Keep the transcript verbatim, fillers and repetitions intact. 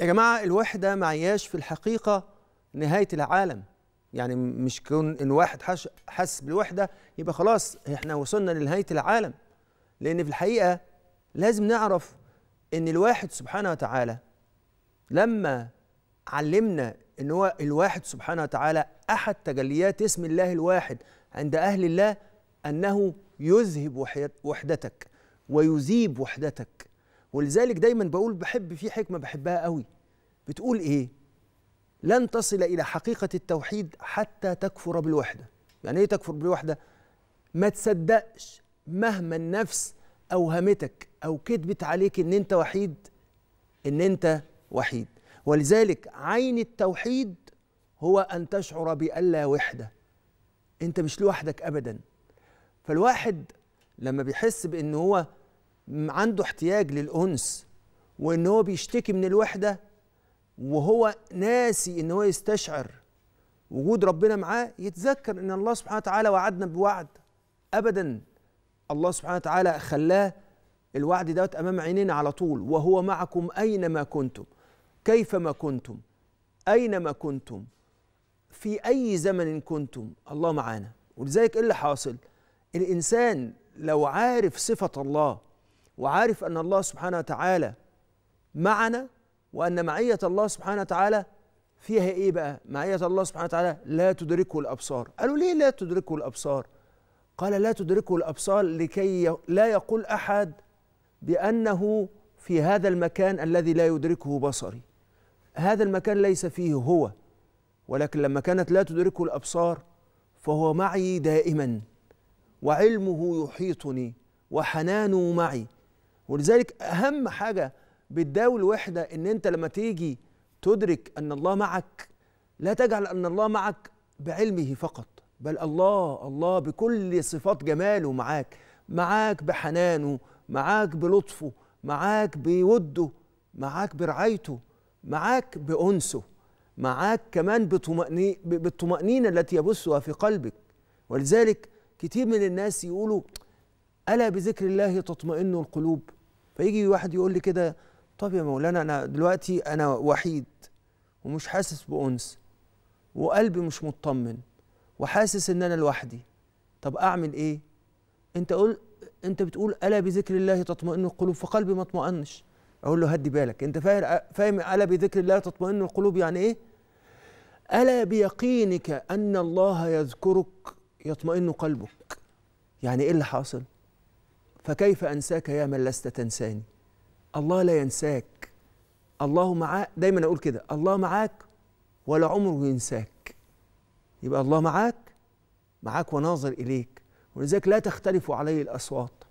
يا جماعة الوحدة معياش في الحقيقة نهاية العالم، يعني مش كون إن واحد حس بالوحدة يبقى خلاص إحنا وصلنا لنهاية العالم، لأن في الحقيقة لازم نعرف إن الواحد سبحانه وتعالى لما علمنا إن هو الواحد سبحانه وتعالى أحد تجليات اسم الله الواحد عند أهل الله أنه يذهب وحدتك ويذيب وحدتك. ولذلك دايما بقول بحب في حكمة بحبها قوي بتقول إيه؟ لن تصل إلى حقيقة التوحيد حتى تكفر بالوحدة. يعني إيه تكفر بالوحدة؟ ما تصدقش مهما النفس أوهمتك أو كتبت عليك إن أنت وحيد إن أنت وحيد. ولذلك عين التوحيد هو أن تشعر بأن لا وحدة، أنت مش لوحدك أبدا. فالواحد لما بيحس بأن هو عنده احتياج للأنس وأن هو بيشتكي من الوحدة وهو ناسي أن هو يستشعر وجود ربنا معاه، يتذكر أن الله سبحانه وتعالى وعدنا بوعد أبدا، الله سبحانه وتعالى خلاه الوعد دوت أمام عينينا على طول، وهو معكم أينما كنتم كيفما كنتم أينما كنتم في أي زمن كنتم، الله معانا. ولذلك إيه اللي حاصل؟ الإنسان لو عارف صفة الله وعارف أن الله سبحانه وتعالى معنا وأن معية الله سبحانه وتعالى فيها إيه بقى؟ معية الله سبحانه وتعالى لا تدركه الأبصار. قالوا ليه لا تدركه الأبصار؟ قال لا تدركه الأبصار لكي لا يقول أحد بأنه في هذا المكان الذي لا يدركه بصري، هذا المكان ليس فيه هو، ولكن لما كانت لا تدركه الأبصار فهو معي دائما وعلمه يحيطني وحنانه معي. ولذلك أهم حاجة بتداول وحدة إن أنت لما تيجي تدرك أن الله معك لا تجعل أن الله معك بعلمه فقط، بل الله الله بكل صفات جماله معاك، معاك بحنانه، معاك بلطفه، معاك بوده، معاك برعايته، معاك بأنسه، معاك كمان بالطمأنينة التي يبثها في قلبك. ولذلك كتير من الناس يقولوا ألا بذكر الله تطمئن القلوب، فيجي واحد يقول لي كده طب يا مولانا أنا دلوقتي أنا وحيد ومش حاسس بأنس وقلبي مش مطمن وحاسس إن أنا لوحدي، طب أعمل إيه؟ أنت قول أنت بتقول ألا بذكر الله تطمئن القلوب، فقلبي ما اطمئنش. أقول له هدي بالك، أنت فاهم ألا بذكر الله تطمئن القلوب يعني إيه؟ ألا بيقينك أن الله يذكرك يطمئن قلبك. يعني إيه اللي حاصل؟ فكيف أنساك يا من لست تنساني. الله لا ينساك، الله معاك، دايما أقول كده الله معاك ولا عمره ينساك. يبقى الله معاك معاك وناظر إليك، ولذلك لا تختلف عليه الأصوات.